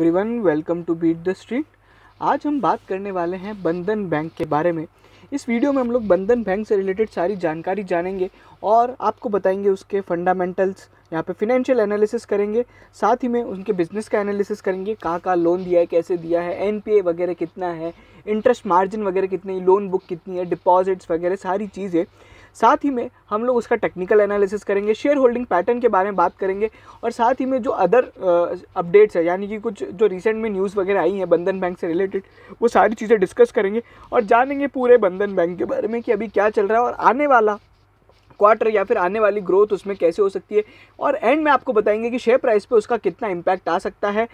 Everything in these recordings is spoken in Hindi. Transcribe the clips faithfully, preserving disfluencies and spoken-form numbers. Everyone, welcome to beat the street. आज हम बात करने वाले हैं बंधन बैंक के बारे में। इस वीडियो में हम लोग बंधन बैंक से रिलेटेड सारी जानकारी जानेंगे और आपको बताएंगे उसके फंडामेंटल्स, यहाँ पे फिनेंशियल एनालिसिस करेंगे, साथ ही में उनके बिजनेस का एनालिसिस करेंगे, कहाँ कहाँ लोन दिया है, कैसे दिया है, एनपीए वगैरह कितना है, इंटरेस्ट मार्जिन वगैरह कितनी, लोन बुक कितनी है, डिपॉजिट्स वगैरह सारी चीज़ें। साथ ही में हम लोग उसका टेक्निकल एनालिसिस करेंगे, शेयर होल्डिंग पैटर्न के बारे में बात करेंगे और साथ ही में जो अदर अपडेट्स है, यानी कि कुछ जो रिसेंट में न्यूज़ वगैरह आई हैं बंधन बैंक से रिलेटेड, वो सारी चीज़ें डिस्कस करेंगे और जानेंगे पूरे बंधन बैंक के बारे में कि अभी क्या चल रहा है और आने वाला क्वार्टर या फिर आने वाली ग्रोथ उसमें कैसे हो सकती है। और एंड में आपको बताएंगे कि शेयर प्राइस पे उसका कितना इम्पैक्ट आ सकता है।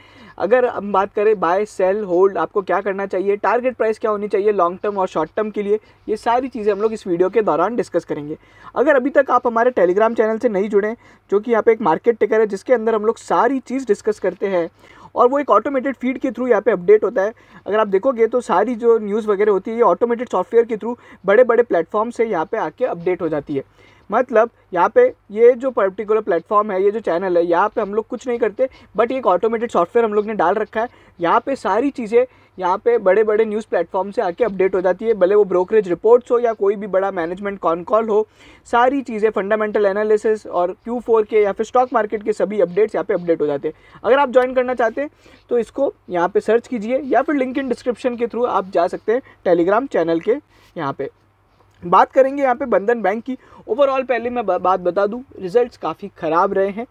अगर हम बात करें बाय सेल होल्ड, आपको क्या करना चाहिए, टारगेट प्राइस क्या होनी चाहिए लॉन्ग टर्म और शॉर्ट टर्म के लिए, ये सारी चीज़ें हम लोग इस वीडियो के दौरान डिस्कस करेंगे। अगर अभी तक आप हमारे टेलीग्राम चैनल से नहीं जुड़े, जो कि यहाँ पे एक मार्केट टिकर है जिसके अंदर हम लोग सारी चीज़ डिस्कस करते हैं और वो एक ऑटोमेटेड फीड के थ्रू यहाँ पे अपडेट होता है। अगर आप देखोगे तो सारी जो न्यूज़ वगैरह होती है ये ऑटोमेटेड सॉफ्टवेयर के थ्रू बड़े बड़े प्लेटफॉर्म से यहाँ पे आके अपडेट हो जाती है। मतलब यहाँ पे ये जो पर्टिकुलर प्लेटफॉर्म है, ये जो चैनल है, यहाँ पे हम लोग कुछ नहीं करते, बट एक ऑटोमेटेड सॉफ्टवेयर हम लोग ने डाल रखा है। यहाँ पे सारी चीज़ें यहाँ पे बड़े बड़े न्यूज़ प्लेटफॉर्म से आके अपडेट हो जाती है, भले वो ब्रोकरेज रिपोर्ट्स हो या कोई भी बड़ा मैनेजमेंट कॉन कॉल हो, सारी चीज़ें फंडामेंटल एनालिसिस और क्यू फोर के या फिर स्टॉक मार्केट के सभी अपडेट्स यहाँ पे अपडेट हो जाते हैं। अगर आप ज्वाइन करना चाहते हैं तो इसको यहाँ पे सर्च कीजिए या फिर लिंक इन डिस्क्रिप्शन के थ्रू आप जा सकते हैं टेलीग्राम चैनल के। यहाँ पे बात करेंगे यहाँ पे बंधन बैंक की। ओवरऑल पहले मैं बात बता दूँ, रिजल्ट्स काफ़ी ख़राब रहे हैं।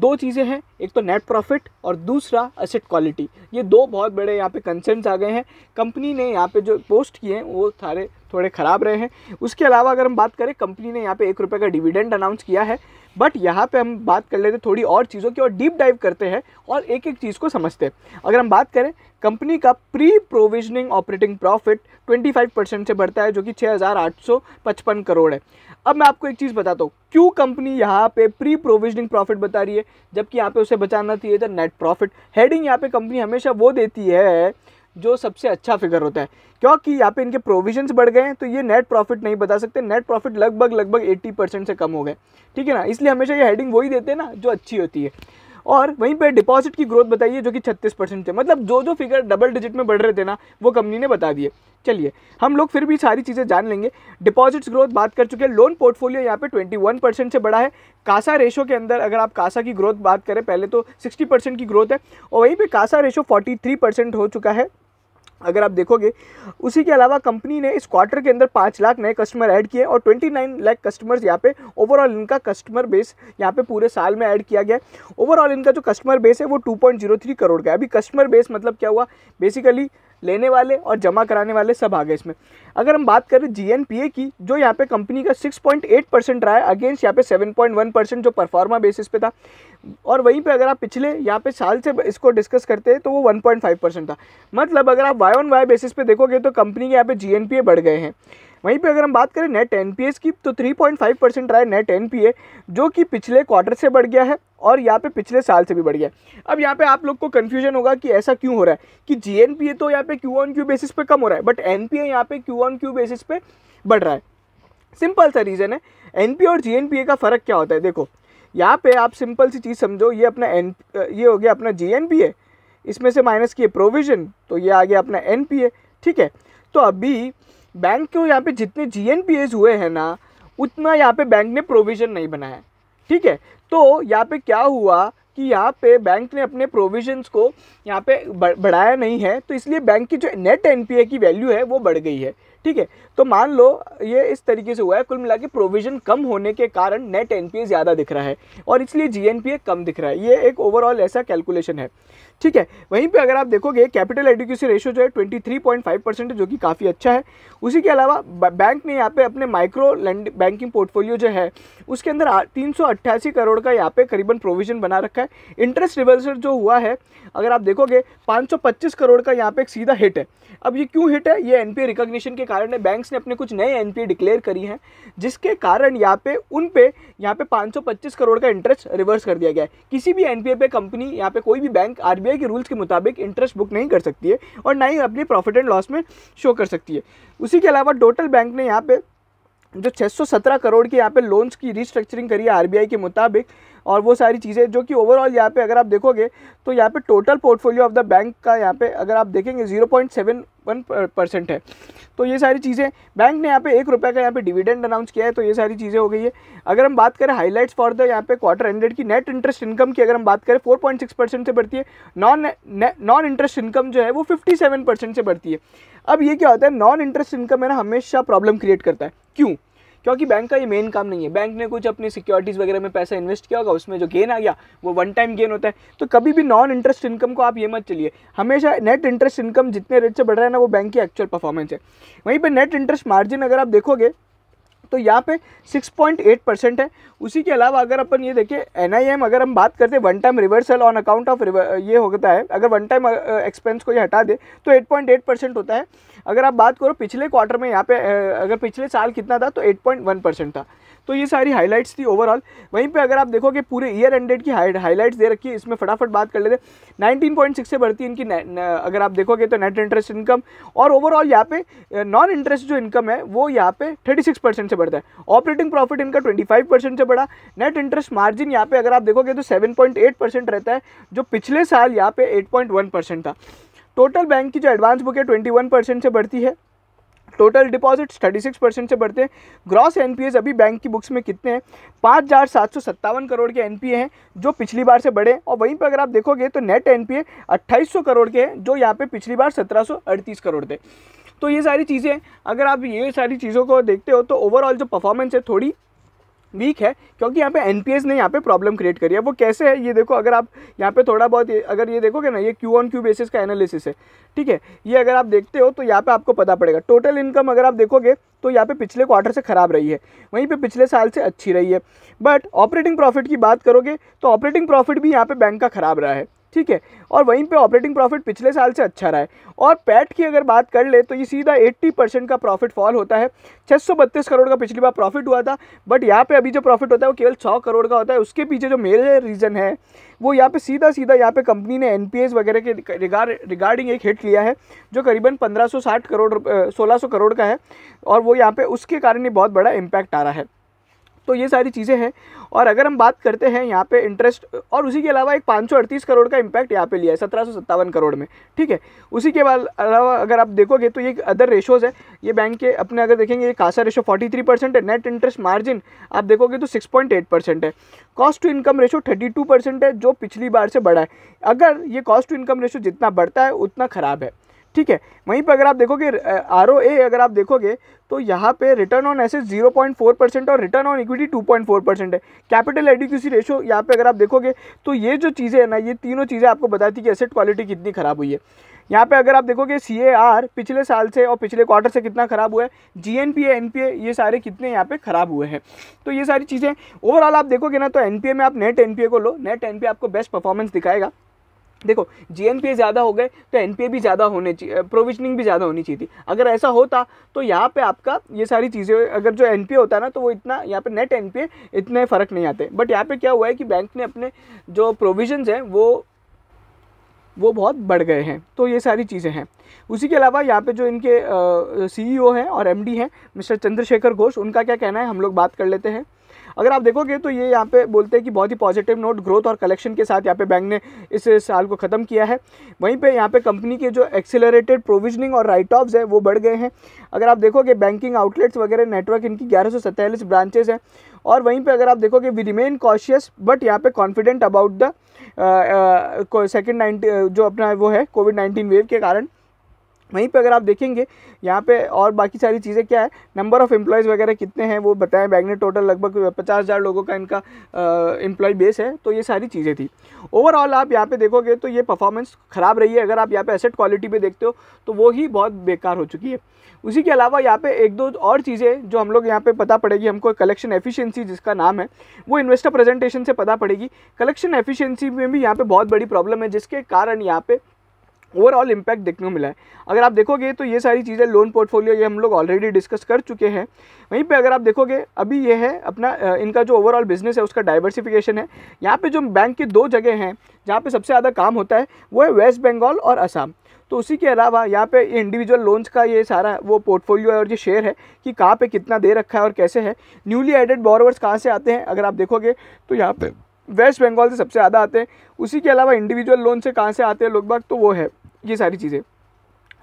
दो चीज़ें हैं, एक तो नेट प्रॉफिट और दूसरा एसेट क्वालिटी, ये दो बहुत बड़े यहाँ पे कंसर्न्स आ गए हैं। कंपनी ने यहाँ पे जो पोस्ट किए हैं वो सारे थोड़े ख़राब रहे हैं। उसके अलावा अगर हम बात करें, कंपनी ने यहाँ पे एक रुपये का डिविडेंड अनाउंस किया है, बट यहाँ पे हम बात कर लेते हैं थोड़ी और चीज़ों की और डीप डाइव करते हैं और एक एक चीज़ को समझते हैं। अगर हम बात करें, कंपनी का प्री प्रोविजनिंग ऑपरेटिंग प्रॉफिट पच्चीस परसेंट से बढ़ता है, जो कि छः हज़ार आठ सौ पचपन करोड़ है। अब मैं आपको एक चीज़ बताता हूँ, क्यों कंपनी यहाँ पे प्री प्रोविजनिंग प्रॉफिट बता रही है जबकि यहाँ पे उसे बचाना चाहिए था नेट प्रॉफिट। हेडिंग यहाँ पे कंपनी हमेशा वो देती है जो सबसे अच्छा फिगर होता है, क्योंकि यहाँ पे इनके प्रोविजंस बढ़ गए हैं तो ये नेट प्रॉफिट नहीं बता सकते। नेट प्रॉफिट लगभग लगभग अस्सी परसेंट से कम हो गए, ठीक है ना, इसलिए हमेशा ये हेडिंग वही देते हैं ना जो अच्छी होती है। और वहीं पे डिपॉजिट की ग्रोथ बताइए जो कि छत्तीस परसेंट थे, मतलब जो जो फिगर डबल डिजिट में बढ़ रहे थे ना वो कंपनी ने बता दिए। चलिए हम लोग फिर भी सारी चीज़ें जान लेंगे। डिपॉजिट्स ग्रोथ बात कर चुके हैं, लोन पोर्टफोलियो यहाँ पे इक्कीस परसेंट से बढ़ा है। कासा रेशो के अंदर अगर आप कासा की ग्रोथ बात करें, पहले तो साठ परसेंट की ग्रोथ है और वहीं पर कासा रेशो तैंतालीस परसेंट हो चुका है अगर आप देखोगे। उसी के अलावा कंपनी ने इस क्वार्टर के अंदर पाँच लाख नए कस्टमर ऐड किए और उनतीस लाख कस्टमर्स यहाँ पे ओवरऑल इनका कस्टमर बेस यहाँ पे पूरे साल में ऐड किया गया। ओवरऑल इनका जो कस्टमर बेस है वो दो पॉइंट ज़ीरो तीन करोड़ का है। अभी कस्टमर बेस मतलब क्या हुआ, बेसिकली लेने वाले और जमा कराने वाले सब आ गए इसमें। अगर हम बात करें जीएनपीए की, जो यहाँ पे कंपनी का छह पॉइंट आठ परसेंट रहा है अगेंस्ट यहाँ पे सात पॉइंट एक परसेंट जो परफॉर्मा बेसिस पे था, और वहीं पे अगर आप पिछले यहाँ पे साल से इसको डिस्कस करते हैं तो वो एक पॉइंट पाँच परसेंट था। मतलब अगर आप वाई ऑन वाई बेसिस पे देखोगे तो कंपनी के यहाँ पे जीएनपीए बढ़ गए हैं। वहीं पे अगर हम बात करें नेट एनपीए की, तो तीन पॉइंट पाँच परसेंट रहा है नेट एनपीए, जो कि पिछले क्वार्टर से बढ़ गया है और यहाँ पे पिछले साल से भी बढ़ गया है। अब यहाँ पे आप लोग को कन्फ्यूजन होगा कि ऐसा क्यों हो रहा है कि जीएनपीए तो यहाँ पे क्यू ऑन क्यू बेसिस पे कम हो रहा है बट एनपीए यहाँ पे क्यू ऑन क्यू बेसिस पे बढ़ रहा है। सिंपल सा रीज़न है, एनपीए और जीएनपीए का फ़र्क क्या होता है। देखो यहाँ पे आप सिंपल सी चीज़ समझो, ये अपना एन ये हो गया अपना जीएनपीए, इसमें से माइनस किए प्रोविज़न तो ये आ गया अपना एनपीए, ठीक है। तो अभी बैंक के यहाँ पे जितने जीएनपीएस हुए हैं ना उतना यहाँ पे बैंक ने प्रोविज़न नहीं बनाया, ठीक है। तो यहाँ पे क्या हुआ कि यहाँ पे बैंक ने अपने प्रोविजंस को यहाँ पे बढ़ाया नहीं है, तो इसलिए बैंक की जो नेट एनपीए की वैल्यू है वो बढ़ गई है, ठीक है। तो मान लो ये इस तरीके से हुआ है, कुल मिला के प्रोविज़न कम होने के कारण नेट एनपीए ज़्यादा दिख रहा है और इसलिए जीएनपीए कम दिख रहा है। ये एक ओवरऑल ऐसा कैलकुलेशन है, ठीक है। वहीं पे अगर आप देखोगे कैपिटल एडिक्वेसी रेशो जो है तेईस पॉइंट पाँच परसेंट है, जो कि काफ़ी अच्छा है। उसी के अलावा बैंक ने यहाँ पे अपने माइक्रो लैंड बैंकिंग पोर्टफोलियो जो है उसके अंदर तीन सौ अट्ठासी करोड़ का यहाँ पे करीबन प्रोविज़न बना रखा है। इंटरेस्ट रिवर्सल जो हुआ है अगर आप देखोगे पाँच सौ पच्चीस करोड़ का यहाँ पे एक सीधा हिट है। अब ये क्यों हिट है, ये एनपीए रिकॉग्निशन के कारण है। बैंक्स ने अपने कुछ नए एनपीए डिक्लेयर करी हैं जिसके कारण यहाँ पे उन पे यहाँ पे पाँच सौ पच्चीस करोड़ का इंटरेस्ट रिवर्स कर दिया गया है। किसी भी एनपीए पे कंपनी यहाँ पे कोई भी बैंक आरबीआई के रूल्स के मुताबिक इंटरेस्ट बुक नहीं कर सकती है और ना ही अपनी प्रॉफिट एंड लॉस में शो कर सकती है। उसी के अलावा टोटल बैंक ने यहाँ पे जो छः सौ सत्रह करोड़ के यहाँ पे लोन्स की रिस्ट्रक्चरिंग करी है आरबीआई के मुताबिक, और वो सारी चीज़ें जो कि ओवरऑल यहाँ पे अगर आप देखोगे तो यहाँ पे total portfolio of the bank का यहाँ पे अगर आप देखेंगे zero point seven one percent है। तो ये सारी चीज़ें बैंक ने यहाँ पे एक रुपये का यहाँ पे डिविडेंड अनाउंस किया है। तो ये सारी चीज़ें हो गई है। अगर हम बात करें हाईलाइट्स फॉर द यहाँ पे क्वार्टर एंडेड की नेट इंटरेस्ट इनकम की अगर हम बात करें फोर पॉइंट सिक्स परसेंट से बढ़ती है, नॉन नॉन इंटरेस्ट इनकम जो है वो फिफ्टी सेवन परसेंट से बढ़ती है। अब ये क्या होता है, नॉन इंटरेस्ट इनकम है ना हमेशा प्रॉब्लम क्रिएट करता है। क्यों? क्योंकि बैंक का ये मेन काम नहीं है। बैंक ने कुछ अपनी सिक्योरिटीज़ वगैरह में पैसा इन्वेस्ट किया होगा, उसमें जो गेन आ गया वो वन टाइम गेन होता है। तो कभी भी नॉन इंटरेस्ट इनकम को आप ये मत चलिए, हमेशा नेट इंटरेस्ट इनकम जितने रेट से बढ़ रहा है ना वो बैंक की एक्चुअल परफॉर्मेंस है। वहीं पर नेट इंटरेस्ट मार्जिन अगर आप देखोगे तो यहाँ पे सिक्स पॉइंट एट परसेंट है। उसी के अलावा अगर अपन ये देखें एन आई एम अगर हम बात करते हैं one time reversal on account of ये होता है, अगर वन टाइम एक्सपेंस को ये हटा दे तो एट पॉइंट एट परसेंट होता है। अगर आप बात करो पिछले क्वार्टर में यहाँ पे अगर पिछले साल कितना था तो एट पॉइंट वन परसेंट था। तो ये सारी हाईलाइट्स थी ओवरऑल। वहीं पे अगर आप देखोगे पूरे ईयर एंडेड की हाईलाइट्स दे रखी है, इसमें फटाफट बात कर लेते हैं। नाइनटीन पॉइंट सिक्स से बढ़ती है इनकी न, न, अगर आप देखोगे तो नेट इंटरेस्ट इनकम, और ओवरऑल यहाँ पे नॉन इंटरेस्ट जो इनकम है वो यहाँ पे थर्टी सिक्स परसेंट से बढ़ता है। ऑपरेटिंग प्रॉफिट इनका ट्वेंटी फाइव परसेंट से बढ़ा। नेट इंटरेस्ट मार्जिन यहाँ पे अगर आप देखोगे तो सेवन पॉइंट एट परसेंट रहता है, जो पिछले साल यहाँ पे एट पॉइंट वन परसेंट था। टोटल बैंक की जो एडवांस बुक है ट्वेंटी वन परसेंट से बढ़ती है। Total deposits thirty six percent से बढ़ते हैं। ग्रॉस एनपीएस अभी बैंक की बुक्स में कितने हैं, पाँच हज़ार सात सौ सत्तावन करोड़ के एनपीए हैं, जो पिछली बार से बढ़े। और वहीं पर अगर आप देखोगे तो नेट एनपीए अट्ठाईस सौ करोड़ के हैं, जो यहाँ पे पिछली बार सत्रह सौ अड़तीस करोड़ थे। तो ये सारी चीज़ें अगर आप ये सारी चीज़ों को देखते हो तो ओवरऑल जो परफॉर्मेंस है थोड़ी वीक है, क्योंकि यहाँ पे एनपीएस ने यहाँ पे प्रॉब्लम क्रिएट करी है। वो कैसे है ये देखो, अगर आप यहाँ पे थोड़ा बहुत अगर ये देखोगे ना, ये क्यू ऑन क्यू बेसिस का एनालिसिस है, ठीक है। ये अगर आप देखते हो तो यहाँ पे आपको पता पड़ेगा। टोटल इनकम अगर आप देखोगे तो यहाँ पे पिछले क्वार्टर से ख़राब रही है, वहीं पे पिछले साल से अच्छी रही है। बट ऑपरेटिंग प्रॉफिट की बात करोगे तो ऑपरेटिंग प्रॉफिट भी यहाँ पे बैंक का ख़राब रहा है, ठीक है। और वहीं पे ऑपरेटिंग प्रॉफिट पिछले साल से अच्छा रहा है। और पैट की अगर बात कर ले तो ये सीधा एट्टी परसेंट का प्रॉफिट फॉल होता है। छः सौ बत्तीस करोड़ का पिछली बार प्रॉफिट हुआ था, बट यहाँ पे अभी जो प्रॉफिट होता है वो केवल सौ करोड़ का होता है। उसके पीछे जो मेजर रीज़न है वो यहाँ पे सीधा सीधा यहाँ पे कंपनी ने एनपीएस वगैरह के रिगार्डिंग एक हिट लिया है, जो करीबन पंद्रह सौ साठ करोड़ सोलह सौ करोड़ का है, और वो यहाँ पर उसके कारण ये बहुत बड़ा इम्पैक्ट आ रहा है। तो ये सारी चीज़ें हैं। और अगर हम बात करते हैं यहाँ पे इंटरेस्ट, और उसी के अलावा एक पाँच सौ अड़तीस करोड़ का इम्पैक्ट यहाँ पे लिया है सत्रह सौ सत्तावन करोड़ में, ठीक है। उसी के बाद अलावा अगर आप देखोगे तो ये अदर रेशोज़ है, ये बैंक के अपने अगर देखेंगे ये CASA ratio forty three percent है। नेट इंटरेस्ट मार्जिन आप देखोगे तो सिक्स पॉइंट एट परसेंट है। Cost to income ratio thirty two percent है, जो पिछली बार से बढ़ा है। अगर ये कॉस्ट टू इनकम रेशो जितना बढ़ता है उतना ख़राब है, ठीक है। वहीं पर अगर आप देखोगे आरओए अगर आप देखोगे तो यहाँ पे return on asset zero point four percent और return on equity two point four percent है। कैपिटल एडिक्वेसी रेशो यहाँ पे अगर आप देखोगे तो ये जो चीज़ें हैं ना, ये तीनों चीज़ें आपको बताती कि एसेट क्वालिटी कितनी ख़राब हुई है। यहाँ पे अगर आप देखोगे सीएआर पिछले साल से और पिछले क्वार्टर से कितना ख़राब हुआ है, जीएनपीए एनपीए ये सारे कितने यहाँ पे ख़राब हुए हैं। तो ये सारी चीज़ें ओवरऑल आप देखोगे ना तो एनपीए में आप नेट एनपीए को लो, नेट एनपीए आपको बेस्ट परफॉर्मेंस दिखाएगा। देखो जीएनपीए ज़्यादा हो गए तो एनपीए भी ज़्यादा होने चाहिए, प्रोविजनिंग भी ज़्यादा होनी चाहिए थी। अगर ऐसा होता तो यहाँ पे आपका ये सारी चीज़ें, अगर जो एनपीए होता ना तो वो इतना यहाँ पे नेट एनपीए इतने फ़र्क नहीं आते। बट यहाँ पे क्या हुआ है कि बैंक ने अपने जो प्रोविजंस हैं वो वो बहुत बढ़ गए हैं। तो ये सारी चीज़ें हैं। उसी के अलावा यहाँ पे जो इनके सीईओ हैं और एमडी हैं मिस्टर चंद्रशेखर घोष, उनका क्या कहना है हम लोग बात कर लेते हैं। अगर आप देखोगे तो ये यहाँ पे बोलते हैं कि बहुत ही पॉजिटिव नोट ग्रोथ और कलेक्शन के साथ यहाँ पे बैंक ने इस साल को ख़त्म किया है। वहीं पे यहाँ पे कंपनी के जो एक्सेलरेटेड प्रोविजनिंग और राइट ऑफ्स है वो बढ़ गए हैं। अगर आप देखोगे बैंकिंग आउटलेट्स वगैरह नेटवर्क इनकी ग्यारह सौ सैंतालीस ब्रांचेज़ हैं। और वहीं पर अगर आप देखोगे वी रिमेन कॉशियस बट यहाँ पे confident about the second nineteen जो अपना वो है कोविड नाइन्टीन वेव के कारण। वहीं पे अगर आप देखेंगे यहाँ पे और बाकी सारी चीज़ें क्या है, नंबर ऑफ़ एम्प्लॉयज़ वगैरह कितने हैं वो बताएं। बैंक ने टोटल लगभग पचास हज़ार लोगों का इनका एम्प्लॉय बेस है। तो ये सारी चीज़ें थी। ओवरऑल आप यहाँ पे देखोगे तो ये परफॉर्मेंस ख़राब रही है। अगर आप यहाँ पे एसेट क्वालिटी पे देखते हो तो वो ही बहुत बेकार हो चुकी है। उसी के अलावा यहाँ पे एक दो और चीज़ें जो हम लोग यहाँ पे पता पड़ेगी हमको, कलेक्शन एफिशिएंसी जिसका नाम है वो इन्वेस्टर प्रेजेंटेशन से पता पड़ेगी। कलेक्शन एफिशिएंसी में भी यहाँ पे बहुत बड़ी प्रॉब्लम है, जिसके कारण यहाँ पे ओवरऑल इम्पैक्ट देखने को मिला है। अगर आप देखोगे तो ये सारी चीज़ें लोन पोर्टफोलियो ये हम लोग ऑलरेडी डिस्कस कर चुके हैं। वहीं पे अगर आप देखोगे अभी ये है अपना इनका जो ओवरऑल बिजनेस है उसका डाइवर्सिफिकेशन है। यहाँ पे जो बैंक के दो जगह हैं जहाँ पे सबसे ज़्यादा काम होता है वो है वेस्ट बंगाल और असम। तो उसी के अलावा यहाँ पे ये इंडिविजुअल लोन्स का ये सारा वो पोर्टफोलियो है और ये शेयर है कि कहाँ पे कितना दे रखा है और कैसे है। न्यूली एडेड बोरोवर्स कहाँ से आते हैं अगर आप देखोगे तो यहाँ पे वेस्ट बंगाल से सबसे ज़्यादा आते हैं। उसी के अलावा इंडिविजुअल लोन से कहाँ से आते हैं लोग बाग, तो वो है ये सारी चीज़ें।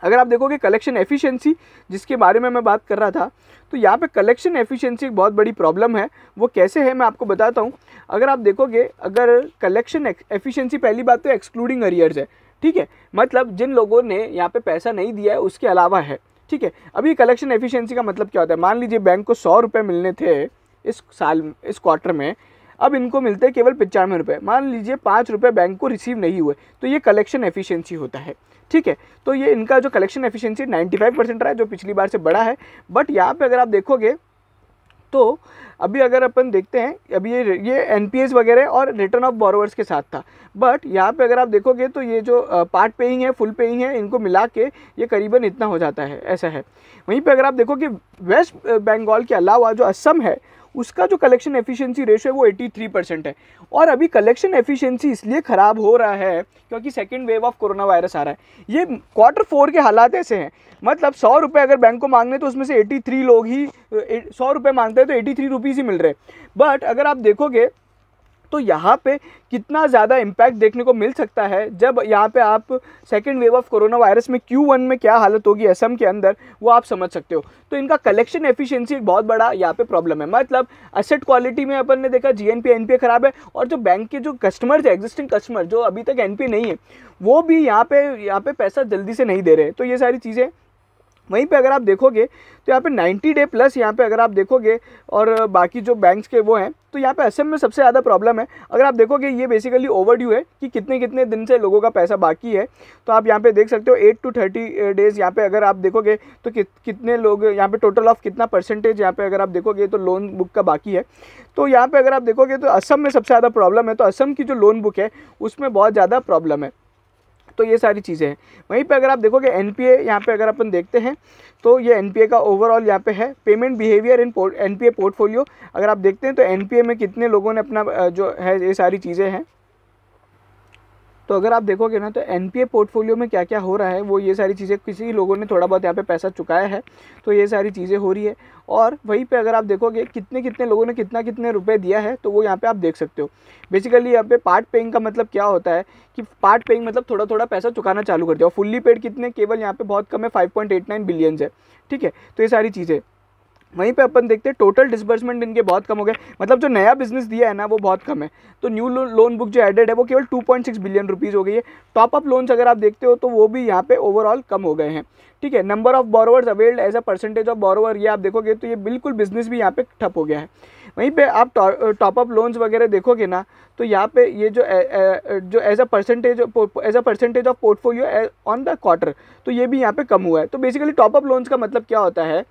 अगर आप देखोगे कलेक्शन एफिशिएंसी, जिसके बारे में मैं बात कर रहा था, तो यहाँ पे कलेक्शन एफिशिएंसी एक बहुत बड़ी प्रॉब्लम है। वो कैसे है मैं आपको बताता हूँ। अगर आप देखोगे, अगर कलेक्शन एफिशिएंसी, पहली बात तो एक्सक्लूडिंग अरियर्स है, ठीक है, मतलब जिन लोगों ने यहाँ पे पैसा नहीं दिया है उसके अलावा है, ठीक है। अब ये कलेक्शन एफिशिएंसी का मतलब क्या होता है, मान लीजिए बैंक को सौ रुपये मिलने थे इस साल इस क्वार्टर में, अब इनको मिलते हैं केवल पचानवे रुपये, मान लीजिए पाँच रुपये बैंक को रिसीव नहीं हुए, तो ये कलेक्शन एफिशिएंसी होता है, ठीक है। तो ये इनका जो कलेक्शन एफिशिएंसी पचानवे परसेंट रहा है, जो पिछली बार से बड़ा है। बट यहाँ पे अगर आप देखोगे तो अभी अगर अपन देखते हैं, अभी ये ये एनपीएस वगैरह और रिटर्न ऑफ बोरोवर्स के साथ था, बट यहाँ पे अगर आप देखोगे तो ये जो पार्ट पेइंग है, फुल पेइंग है, इनको मिला के ये करीबन इतना हो जाता है, ऐसा है। वहीं पर अगर आप देखोगे वेस्ट बंगाल के अलावा जो असम है, उसका जो कलेक्शन एफिशिएंसी रेशो है वो तिरासी परसेंट है। और अभी कलेक्शन एफिशिएंसी इसलिए ख़राब हो रहा है क्योंकि second wave of corona virus आ रहा है। ये क्वार्टर फोर के हालात ऐसे हैं, मतलब सौ रुपये अगर बैंक को मांगने तो उसमें से तिरासी लोग ही सौ रुपये मांगते हैं, तो तिरासी रुपीज़ ही मिल रहे हैं। बट अगर आप देखोगे तो यहाँ पे कितना ज़्यादा इम्पैक्ट देखने को मिल सकता है, जब यहाँ पे आप second wave of corona virus में क्यू वन में क्या हालत होगी असम के अंदर, वो आप समझ सकते हो। तो इनका कलेक्शन एफिशिएंसी एक बहुत बड़ा यहाँ पे प्रॉब्लम है। मतलब असेट क्वालिटी में अपन ने देखा जीएनपी एनपीए ख़राब है, और जो बैंक के जो कस्टमर्स है, एग्जिस्टिंग कस्टमर जो अभी तक एनपीए नहीं है, वो भी यहाँ पर यहाँ पर पैसा जल्दी से नहीं दे रहे, तो ये सारी चीज़ें। वहीं पे अगर आप देखोगे तो यहाँ पे नब्बे डे प्लस, यहाँ पे अगर आप देखोगे और बाकी जो बैंक्स के वो हैं, तो यहाँ पे असम में सबसे ज़्यादा प्रॉब्लम है। अगर आप देखोगे ये बेसिकली ओवरड्यू है कि कितने कितने दिन से लोगों का पैसा बाकी है, तो आप यहाँ पे देख सकते हो आठ टू तीस डेज़। यहाँ पे अगर आप देखोगे तो कि, कितने लोग यहाँ पे टोटल ऑफ कितना परसेंटेज यहाँ पे अगर आप देखोगे तो लोन बुक का बाकी है। तो यहाँ पर अगर आप देखोगे तो असम में सबसे ज़्यादा प्रॉब्लम है, तो असम की जो लोन बुक है उसमें बहुत ज़्यादा प्रॉब्लम है, तो ये सारी चीज़ें हैं। वहीं पे अगर आप देखोगे एनपीए, यहाँ पे अगर अपन देखते हैं तो ये एनपीए का ओवरऑल यहाँ पे है, payment behaviour in NPA portfolio. अगर आप देखते हैं तो एनपीए में कितने लोगों ने अपना जो है ये सारी चीज़ें हैं, तो अगर आप देखोगे ना तो एनपीए पोर्टफोलियो में क्या क्या हो रहा है वो ये सारी चीज़ें, किसी लोगों ने थोड़ा बहुत यहाँ पे पैसा चुकाया है तो ये सारी चीज़ें हो रही है। और वहीं पे अगर आप देखोगे कितने कितने लोगों ने कितना कितने रुपए दिया है, तो वो यहाँ पे आप देख सकते हो। बेसिकली यहाँ पे पार्ट पेइंग का मतलब क्या होता है कि पार्ट पेइंग मतलब थोड़ा थोड़ा पैसा चुकाना चालू कर दिया, और फुल्ली पेड कितने, केवल यहाँ पर बहुत कम है, five point eight nine billions है, ठीक है। तो ये सारी चीज़ें। वहीं पे अपन देखते हैं टोटल डिसबर्समेंट इनके बहुत कम हो गए, मतलब जो नया बिजनेस दिया है ना वो बहुत कम है। तो न्यू लोन बुक जो एडेड है वो केवल two point six billion rupees हो गई है। टॉप अप लोन्स अगर आप देखते हो तो वो भी यहाँ पे ओवरऑल कम हो गए हैं, ठीक है। Number of borrowers availed as a percentage of borrower, ये आप देखोगे तो ये बिल्कुल बिजनेस भी यहाँ पे ठप हो गया है। वहीं पे आप टॉप अप लोन्स वगैरह देखोगे ना तो यहाँ पे ये जो ए, ए, जो as a percentage as a percentage of portfolio on the quarter, तो ये भी यहाँ पे कम हुआ है। तो बेसिकली टॉप अप लोन्स का मतलब क्या होता है,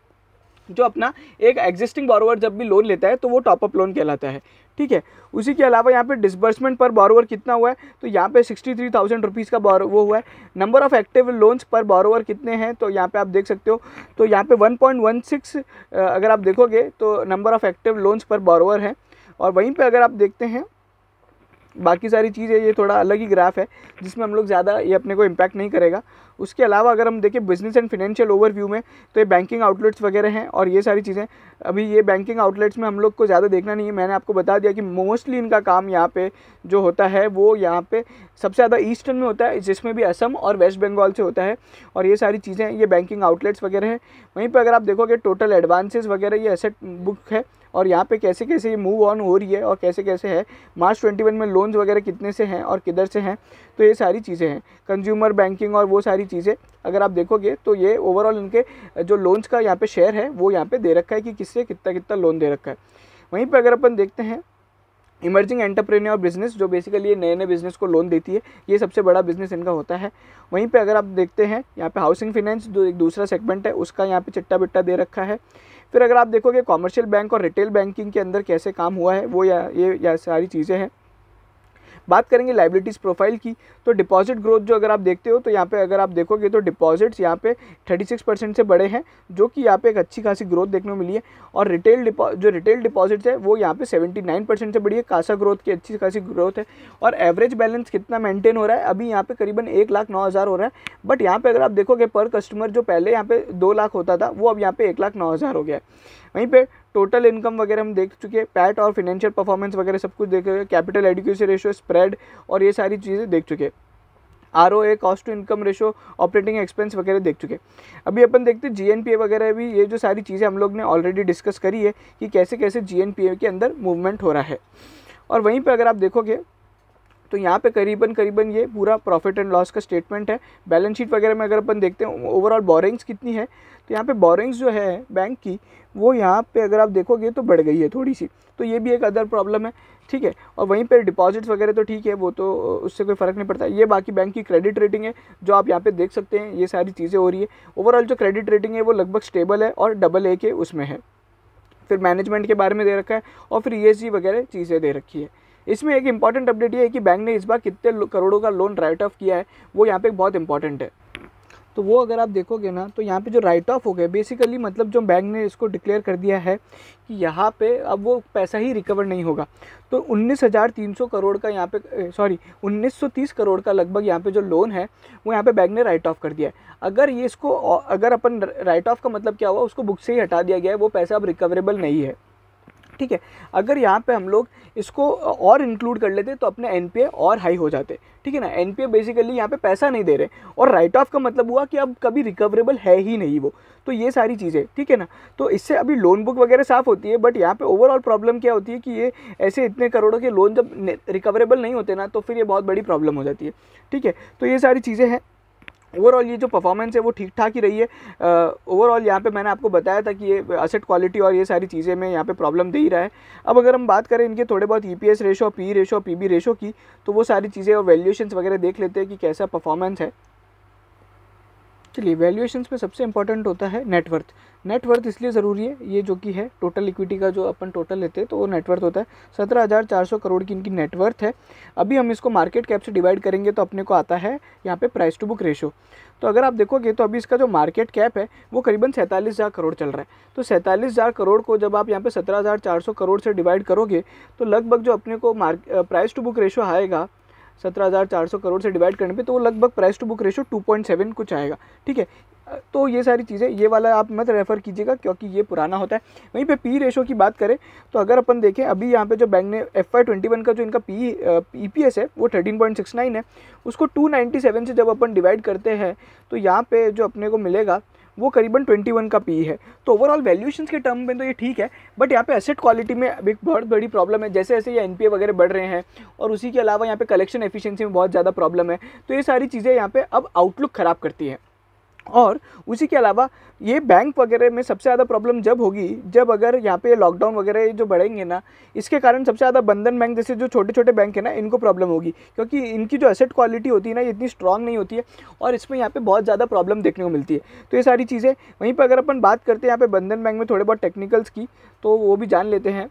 जो अपना एक एग्जिस्टिंग बोरोवर जब भी लोन लेता है तो वो टॉप अप लोन कहलाता है, ठीक है। उसी के अलावा यहाँ पे डिसबर्समेंट पर बोरोवर कितना हुआ है, तो यहाँ पे सिक्सटी थ्री थाउजेंड रुपीज़ का बोरो वो हुआ है। नंबर ऑफ़ एक्टिव लोन्स पर बोरोवर कितने हैं, तो यहाँ पे आप देख सकते हो, तो यहाँ पे वन पॉइंट वन सिक्स अगर आप देखोगे तो नंबर ऑफ़ एक्टिव लोन्स पर बोरोवर है। और वहीं पर अगर आप देखते हैं बाकी सारी चीज़ें, ये थोड़ा अलग ही ग्राफ है जिसमें हम लोग ज़्यादा ये अपने को इम्पैक्ट नहीं करेगा। उसके अलावा अगर हम देखें बिजनेस एंड फिनेंशियल ओवरव्यू में, तो ये बैंकिंग आउटलेट्स वगैरह हैं और ये सारी चीज़ें। अभी ये बैंकिंग आउटलेट्स में हम लोग को ज़्यादा देखना नहीं है, मैंने आपको बता दिया कि मोस्टली इनका काम यहाँ पे जो होता है वो यहाँ पर सबसे ज़्यादा ईस्टर्न में होता है, जिसमें भी असम और वेस्ट बंगाल से होता है, और ये सारी चीज़ें, ये बैंकिंग आउटलेट्स वगैरह हैं। वहीं पर अगर आप देखोगे टोटल एडवांसेस वगैरह, ये एसेट बुक है और यहाँ पे कैसे कैसे ये मूव ऑन हो रही है और कैसे कैसे है। मार्च इक्कीस में लोन्स वगैरह कितने से हैं और किधर से हैं, तो ये सारी चीज़ें हैं। कंज्यूमर बैंकिंग और वो सारी चीज़ें अगर आप देखोगे तो ये ओवरऑल इनके जो लोन्स का यहाँ पे शेयर है वो यहाँ पे दे रखा है कि किससे कितना कितना लोन दे रखा है। वहीं पर अगर अपन देखते हैं इमर्जिंग एंटरप्रेन्योर बिजनेस, जो बेसिकली ये नए नए बिजनेस को लोन देती है, ये सबसे बड़ा बिजनेस इनका होता है। वहीं पे अगर आप देखते हैं यहाँ पे हाउसिंग फाइनेंस जो एक दूसरा सेगमेंट है उसका यहाँ पे चिट्टा बिट्टा दे रखा है। फिर अगर आप देखोगे कॉमर्शियल बैंक और रिटेल बैंकिंग के अंदर कैसे काम हुआ है वो या, ये या सारी चीज़ें हैं। बात करेंगे लाइबिलिटीज़ प्रोफाइल की, तो डिपॉजिट ग्रोथ जो अगर आप देखते हो तो यहाँ पे अगर आप देखोगे तो डिपॉजिट्स यहाँ पे छत्तीस परसेंट से बड़े हैं, जो कि यहाँ पे एक अच्छी खासी ग्रोथ देखने को मिली है। और रिटेल डिपो जो रिटेल डिपॉजिट्स है वो यहाँ पे उन्यासी परसेंट से बड़ी है, कासा ग्रोथ की अच्छी खासी ग्रोथ है। और एवरेज बैलेंस कितना मेनटेन हो रहा है, अभी यहाँ पर करीबन एक लाख नौ हज़ार हो रहा है। बट यहाँ पर अगर आप देखोगे पर कस्टमर जो पहले यहाँ पर दो लाख होता था वो अब यहाँ पर एक लाख नौ हज़ार हो गया है। वहीं पर टोटल इनकम वगैरह हम देख चुके हैं, पैट और फाइनेंशियल परफॉर्मेंस वगैरह सब कुछ देख चुके, कैपिटल एडिक्वेसी रेशियो, स्प्रेड और ये सारी चीज़ें देख चुके, ROA, cost to income ratio, operating expense वगैरह देख चुके। अभी अपन देखते हैं जीएनपीए वगैरह भी, ये जो सारी चीज़ें हम लोग ने ऑलरेडी डिस्कस करी है कि कैसे कैसे जीएनपीए के अंदर मूवमेंट हो रहा है। और वहीं पे अगर आप देखोगे तो यहाँ पे करीबन करीबन ये पूरा प्रॉफिट एंड लॉस का स्टेटमेंट है। बैलेंस शीट वगैरह में अगर अपन देखते हैं ओवरऑल बोरिंग्स कितनी है, तो यहाँ पे बोरिंग्स जो है बैंक की वो यहाँ पे अगर आप देखोगे तो बढ़ गई है थोड़ी सी, तो ये भी एक अदर प्रॉब्लम है, ठीक है। और वहीं पर डिपॉजिट्स वगैरह तो ठीक है, वो तो उससे कोई फ़र्क नहीं पड़ता। ये बाकी बैंक की क्रेडिट रेटिंग है जो आप यहाँ पे देख सकते हैं, ये सारी चीज़ें हो रही है। ओवरऑल जो क्रेडिट रेटिंग है वो लगभग स्टेबल है और डबल ए के उसमें है। फिर मैनेजमेंट के बारे में दे रखा है और फिर ई एस जी वगैरह चीज़ें दे रखी है। इसमें एक इंपॉर्टेंट अपडेट ये है कि बैंक ने इस बार कितने करोड़ों का लोन राइट ऑफ किया है, वो यहाँ पे बहुत इंपॉर्टेंट है। तो वो अगर आप देखोगे ना तो यहाँ पे जो राइट ऑफ हो गया बेसिकली मतलब जो बैंक ने इसको डिक्लेयर कर दिया है कि यहाँ पे अब वो पैसा ही रिकवर नहीं होगा। तो उन्नीस हज़ार तीन सौ करोड़ का यहाँ पे सॉरी उन्नीस सौ तीस करोड़ का लगभग यहाँ पे जो लोन है वो यहाँ पे बैंक ने राइट ऑफ कर दिया है। अगर ये इसको अगर अपन राइट ऑफ का मतलब क्या हुआ, उसको बुक से ही हटा दिया गया है, वो पैसा अब रिकवरेबल नहीं है, ठीक है। अगर यहाँ पे हम लोग इसको और इंक्लूड कर लेते तो अपने एनपीए और हाई हो जाते, ठीक है ना। एनपीए बेसिकली यहाँ पे पैसा नहीं दे रहे और राइट ऑफ का मतलब हुआ कि अब कभी रिकवरेबल है ही नहीं वो, तो ये सारी चीज़ें, ठीक है ना। तो इससे अभी लोन बुक वगैरह साफ़ होती है, बट यहाँ पे ओवरऑल प्रॉब्लम क्या होती है कि ये ऐसे इतने करोड़ों के लोन जब रिकवरेबल नहीं होते ना तो फिर ये बहुत बड़ी प्रॉब्लम हो जाती है, ठीक है। तो ये सारी चीज़ें हैं। ओवरऑल ये जो परफॉर्मेंस है वो ठीक ठाक ही रही है। ओवरऑल uh, यहाँ पे मैंने आपको बताया था कि ये असेट क्वालिटी और ये सारी चीज़ें में यहाँ पे प्रॉब्लम दे ही रहा है। अब अगर हम बात करें इनके थोड़े बहुत E P S ratio, P ratio, P B ratio की, तो वो सारी चीज़ें और वैल्यूएशंस वगैरह देख लेते हैं कि कैसा परफॉर्मेंस है। चलिए, वैल्यूएशंस में सबसे इंपॉर्टेंट होता है नेटवर्थ। नेटवर्थ इसलिए ज़रूरी है ये जो कि है टोटल इक्विटी का जो अपन टोटल लेते हैं तो वो नेटवर्थ होता है। सत्रह हज़ार चार सौ करोड़ की इनकी नेटवर्थ है। अभी हम इसको मार्केट कैप से डिवाइड करेंगे तो अपने को आता है यहाँ पे प्राइस टू बुक रेशो। तो अगर आप देखोगे तो अभी इसका जो मार्केट कैप है वो करीबन सैंतालीस हज़ार करोड़ चल रहा है। तो सैंतालीस हज़ार करोड़ को जब आप यहाँ पे सत्रह हज़ार चार सौ करोड़ से डिवाइड करोगे तो लगभग जो अपने को प्राइस टू बुक रेशो आएगा सत्रह हज़ार चार सौ करोड़ से डिवाइड करने पे, तो वो लगभग price to book ratio two point seven कुछ आएगा, ठीक है। तो ये सारी चीज़ें, ये वाला आप मत रेफ़र कीजिएगा क्योंकि ये पुराना होता है। वहीं पे पी रेशो की बात करें तो अगर अपन देखें अभी यहाँ पे जो बैंक ने एफ वाई ट्वेंटी वन का जो इनका पी ई पी एस है वो थर्टीन पॉइंट सिक्स नाइन है, उसको टू नाइन्टी सेवन से जब अपन डिवाइड करते हैं तो यहाँ पे जो अपने को मिलेगा वो करीबन ट्वेंटी वन का पी है। तो ओवरऑल वैल्यूएशंस के टर्म में तो ये ठीक है, बट यहाँ पे एसेट क्वालिटी में एक बहुत बड़ी प्रॉब्लम है। जैसे जैसे ये एनपीए वगैरह बढ़ रहे हैं और उसी के अलावा यहाँ पे कलेक्शन एफिशिएंसी में बहुत ज़्यादा प्रॉब्लम है, तो ये सारी चीज़ें यहाँ पे अब आउटलुक ख़राब करती है। और उसी के अलावा ये बैंक वगैरह में सबसे ज़्यादा प्रॉब्लम जब होगी जब अगर यहाँ पे लॉकडाउन वगैरह जो बढ़ेंगे ना, इसके कारण सबसे ज़्यादा बंधन बैंक जैसे जो छोटे छोटे बैंक है ना इनको प्रॉब्लम होगी, क्योंकि इनकी जो एसेट क्वालिटी होती है ना ये इतनी स्ट्रांग नहीं होती है और इसमें यहाँ पे बहुत ज़्यादा प्रॉब्लम देखने को मिलती है। तो ये सारी चीज़ें, वहीं पर अगर अपन बात करते हैं यहाँ पर बंधन बैंक में थोड़े बहुत टेक्निकल्स की तो वो भी जान लेते हैं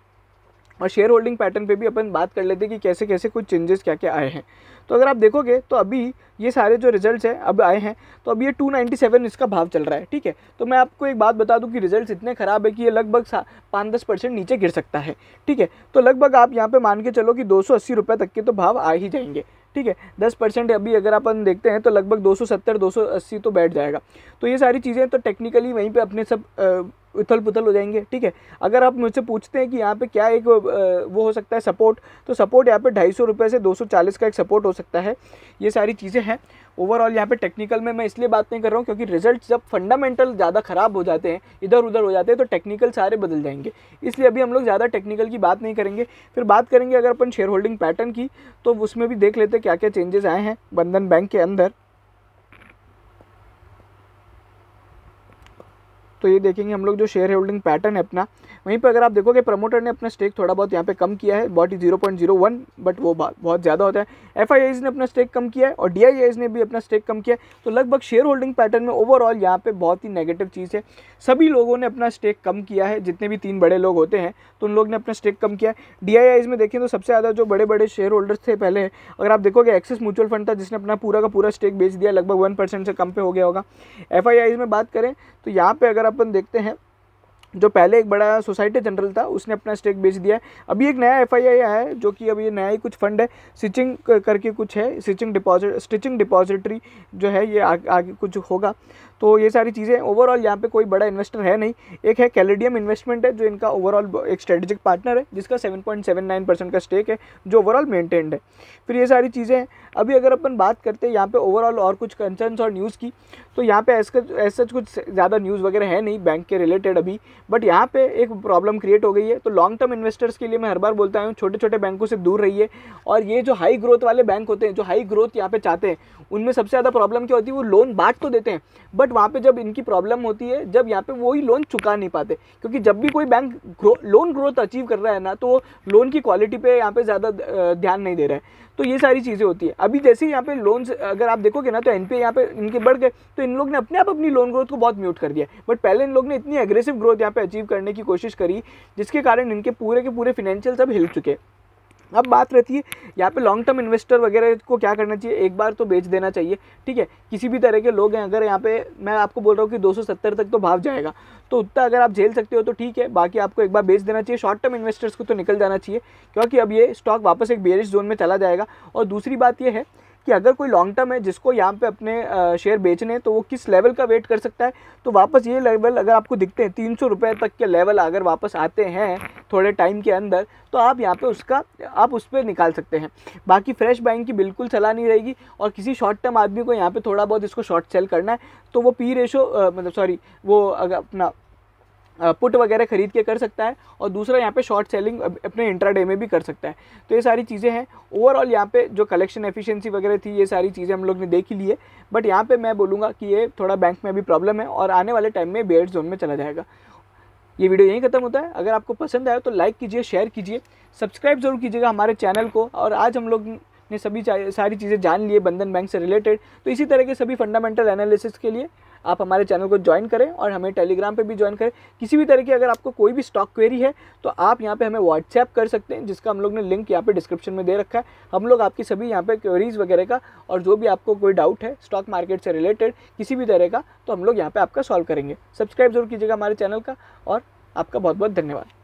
और शेयर होल्डिंग पैटर्न पे भी अपन बात कर लेते हैं कि कैसे कैसे कुछ चेंजेस क्या क्या आए हैं। तो अगर आप देखोगे तो अभी ये सारे जो रिजल्ट्स हैं अब आए हैं तो अब ये टू नाइन्टी सेवन इसका भाव चल रहा है, ठीक है। तो मैं आपको एक बात बता दूं कि रिजल्ट्स इतने ख़राब है कि ये लगभग पाँच दस परसेंट नीचे गिर सकता है, ठीक है। तो लगभग आप यहाँ पर मान के चलो कि दो सौ अस्सी रुपये तक के तो भाव आ ही जाएंगे, ठीक है। दस परसेंट अभी अगर अपन देखते हैं तो लगभग दो सौ सत्तर दो सौ अस्सी तो बैठ जाएगा। तो ये सारी चीज़ें तो टेक्निकली वहीं पर अपने सब उथल पुथल हो जाएंगे, ठीक है। अगर आप मुझसे पूछते हैं कि यहाँ पे क्या एक वो हो सकता है सपोर्ट, तो सपोर्ट यहाँ पे ढाई सौ रुपये से दो सौ चालीस का एक सपोर्ट हो सकता है। ये सारी चीज़ें हैं। ओवरऑल यहाँ पे टेक्निकल में मैं इसलिए बात नहीं कर रहा हूँ क्योंकि रिजल्ट जब फंडामेंटल ज़्यादा ख़राब हो जाते हैं, इधर उधर हो जाते हैं, तो टेक्निकल सारे बदल जाएंगे, इसलिए अभी हम लोग ज़्यादा टेक्निकल की बात नहीं करेंगे। फिर बात करेंगे अगर अपन शेयर होल्डिंग पैटर्न की तो उसमें भी देख लेते हैं क्या क्या चेंजेस आए हैं बंधन बैंक के अंदर। तो ये देखेंगे हम लोग जो शेयर होल्डिंग पैटर्न है अपना। वहीं पर अगर आप देखोगे प्रमोटर ने अपना स्टेक थोड़ा बहुत यहाँ पे कम किया है, but zero point zero one, but वो बहुत ज़्यादा होता है। एफआईआईज ने अपना स्टेक कम किया है और डीआईआईज ने भी अपना स्टेक कम किया है। तो लगभग शेयर होल्डिंग पैटर्न में ओवरऑल यहाँ पे बहुत ही नेगेटिव चीज़ है। सभी लोगों ने अपना स्टेक कम किया है, जितने भी तीन बड़े लोग होते हैं तो उन लोग ने अपना स्टेक कम किया है। डीआईआईज में देखें तो सबसे ज़्यादा जो बड़े बड़े शेयर होल्डर्स थे पहले, अगर आप देखोगे एक्सिस म्यूचुअल फंड था जिसने अपना पूरा का पूरा स्टेक बेच दिया, लगभग वन परसेंट से कम पे हो गया होगा। एफआईआईज में बात करें तो यहाँ पर अगर अपन देखते हैं जो पहले एक बड़ा सोसाइटी जनरल था उसने अपना स्टेक बेच दिया है। अभी एक नया एफ आई आई आया है जो कि अभी नया ही कुछ फंड है, स्टिचिंग करके कुछ है, स्टिचिंग डिपॉजिट स्टिचिंग डिपॉजिटरी जो है ये आगे आगे कुछ होगा। तो ये सारी चीज़ें, ओवरऑल यहाँ पे कोई बड़ा इन्वेस्टर है नहीं। एक है कैलेडियम इन्वेस्टमेंट है जो इनका ओवरऑल एक स्ट्रेटेजिक पार्टनर है जिसका सात पॉइंट सात नौ परसेंट का स्टेक है जो ओवरऑल मेंटेन्ड है। फिर ये सारी चीज़ें हैं। अभी अगर अपन बात करते हैं यहाँ पे ओवरऑल और कुछ कंसर्न्स और न्यूज़ की, तो यहाँ पे एज सच कुछ ज़्यादा न्यूज़ वगैरह है नहीं बैंक के रिलेटेड अभी, बट यहाँ पे एक प्रॉब्लम क्रिएट हो गई है। तो लॉन्ग टर्म इन्वेस्टर्स के लिए मैं हर बार बोलता हूँ छोटे छोटे बैंकों से दूर रहिए, और ये जो हाई ग्रोथ वाले बैंक होते हैं, जो हाई ग्रोथ यहाँ पे चाहते हैं, उनमें सबसे ज़्यादा प्रॉब्लम क्या होती है, वो लोन बांट तो देते हैं बट वहाँ पे जब इनकी प्रॉब्लम होती है जब यहाँ पे वही लोन चुका नहीं पाते, क्योंकि जब भी कोई bank grow, loan growth achieve कर रहा है ना तो वो लोन की क्वालिटी पे यहाँ पे ज़्यादा ध्यान नहीं दे रहा है। तो ये सारी चीज़ें होती है। अभी जैसे ही यहाँ पे लोन्स अगर आप देखोगे ना तो एनपीए यहाँ पे इनके बढ़ गए, तो इन लोग ने अपने आप अपनी लोन ग्रोथ को बहुत म्यूट कर दिया, बट पहले इन लोग ने इतनी एग्रेसिव ग्रोथ यहाँ पे अचीव करने की कोशिश करी जिसके कारण इनके पूरे के पूरे फाइनेंशियल सब हिल चुके हैं। अब बात रहती है यहाँ पे लॉन्ग टर्म इन्वेस्टर वगैरह को क्या करना चाहिए, एक बार तो बेच देना चाहिए, ठीक है। किसी भी तरह के लोग हैं, अगर यहाँ पे मैं आपको बोल रहा हूँ कि दो सौ सत्तर तक तो भाव जाएगा, तो उतना अगर आप झेल सकते हो तो ठीक है, बाकी आपको एक बार बेच देना चाहिए। शॉर्ट टर्म इन्वेस्टर्स को तो निकल जाना चाहिए क्योंकि अब ये स्टॉक वापस एक बेयरिश जोन में चला जाएगा। और दूसरी बात ये है कि अगर कोई लॉन्ग टर्म है जिसको यहाँ पे अपने शेयर बेचने हैं तो वो किस लेवल का वेट कर सकता है, तो वापस ये लेवल अगर आपको दिखते हैं तीन सौ रुपये तक के लेवल अगर वापस आते हैं थोड़े टाइम के अंदर, तो आप यहाँ पे उसका आप उस पर निकाल सकते हैं। बाकी फ्रेश बाइंग की बिल्कुल सलाह नहीं रहेगी, और किसी शॉर्ट टर्म आदमी को यहाँ पे थोड़ा बहुत इसको शॉर्ट सेल करना है तो वो पी रेशो मतलब सॉरी वो अगर अपना पुट वगैरह खरीद के कर सकता है, और दूसरा यहाँ पे शॉर्ट सेलिंग अपने इंट्राडे में भी कर सकता है। तो ये सारी चीज़ें हैं। ओवरऑल यहाँ पे जो कलेक्शन एफिशिएंसी वगैरह थी ये सारी चीज़ें हम लोग ने देखी ली है, बट यहाँ पे मैं बोलूँगा कि ये थोड़ा बैंक में अभी प्रॉब्लम है और आने वाले टाइम में बेयर जोन में चला जाएगा। ये वीडियो यहीं खत्म होता है। अगर आपको पसंद आया तो लाइक कीजिए, शेयर कीजिए, सब्सक्राइब जरूर कीजिएगा हमारे चैनल को। और आज हम लोग ने सभी सारी चीज़ें जान लिए बंधन बैंक से रिलेटेड, तो इसी तरह के सभी फंडामेंटल एनालिसिस के लिए आप हमारे चैनल को ज्वाइन करें और हमें टेलीग्राम पे भी ज्वाइन करें। किसी भी तरह की अगर आपको कोई भी स्टॉक क्वेरी है तो आप यहाँ पे हमें व्हाट्सएप कर सकते हैं, जिसका हम लोग ने लिंक यहाँ पे डिस्क्रिप्शन में दे रखा है। हम लोग आपकी सभी यहाँ पे क्वेरीज़ वगैरह का, और जो भी आपको कोई डाउट है स्टॉक मार्केट से रिलेटेड किसी भी तरह का, तो हम लोग यहाँ पर आपका सॉल्व करेंगे। सब्सक्राइब जरूर कीजिएगा हमारे चैनल का, और आपका बहुत बहुत धन्यवाद।